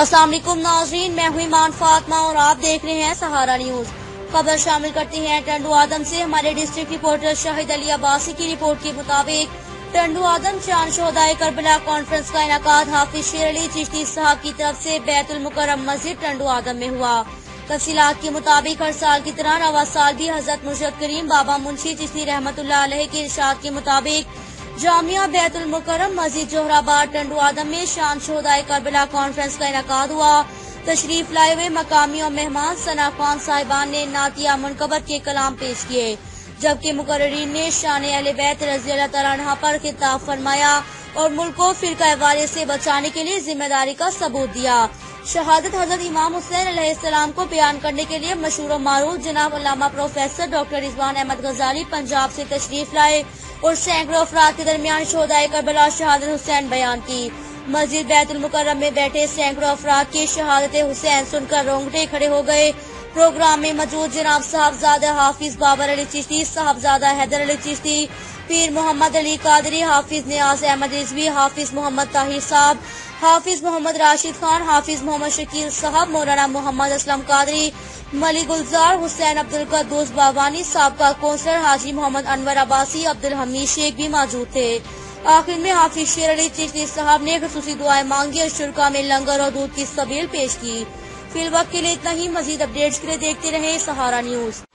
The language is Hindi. अस्सलाम वालेकुम नाज़रीन, मैं हूं ईमान फातमा और आप देख रहे हैं सहारा न्यूज़। खबर शामिल करते हैं टंडो आदम से। हमारे डिस्ट्रिक्ट रिपोर्टर शाहिद अली अब्बासी की रिपोर्ट के मुताबिक टंडो आदम चांद शोहदाए करबला कॉन्फ्रेंस का इनाकाद हाफिज शेर अली चिश्ती साहब की तरफ से बैतुल मुकर्रम मस्जिद टंडो आदम में हुआ। तफसीलात के मुताबिक हर साल की तरह नवा साल भी हजरत मुर्शद करीम बाबा मुंशी चिश्ती रहमतुल्लाह अलैह के इरशाद के मुताबिक जामिया बैतुल मुकर्रम मस्जिद जोहराबाद टंडो आदम में शान शोहदाए करबला कॉन्फ्रेंस का इनकाद हुआ। तशरीफ लाए हुए मकामी और मेहमान सना खान साहिबान ने नातिया मुनकबत के कलाम पेश किए, जबकि मुकर्रीन ने शान अहले बैत रज़ियल्लाहु तआला अन्हा पर खिताब फरमाया और मुल्क को फिरका वाले से बचाने के लिए जिम्मेदारी का सबूत दिया। शहादत हजरत इमाम हुसैन अलैहिस्सलाम को बयान करने के लिए मशहूर मारूफ जनाब अल्लामा प्रोफेसर डॉक्टर रिजवान अहमद गजाली पंजाब से तशरीफ लाए और सैकड़ों अफराद के दरमियान शोहदाए करबला शहादत हुसैन बयान की। मस्जिद बैतुल मुकर्रम में बैठे सैकड़ों अफराद की शहादत हुसैन सुनकर रोंगटे खड़े हो गए। प्रोग्राम में मौजूद जनाब साहिबज़ादा हाफिज बाबर अली चिश्ती, साहिबज़ादा हैदर अली चिश्ती, पीर मोहम्मद अली कादरी, हाफिज नियाज अहमद रिजवी, हाफिज मोहम्मद ताहिर साहब, हाफिज मोहम्मद राशिद खान, हाफिज मोहम्मद शकील साहब, मौलाना मोहम्मद असलम कादरी, मलिक उल जार हुसैन, अब्दुल कद्दूस बावानी, साबका कौंसलर हाजी मोहम्मद अनवर अब्बासी, अब्दुल हमीद शेख भी मौजूद थे। आखिर में हाफिज शेर अली चिश्ती साहब ने खुसूसी दुआएं मांगी और शुरका में लंगर और दूध की सबील पेश की। फिलहाल के लिए इतना ही। मजीद अपडेट्स के लिए देखते रहे सहारा न्यूज।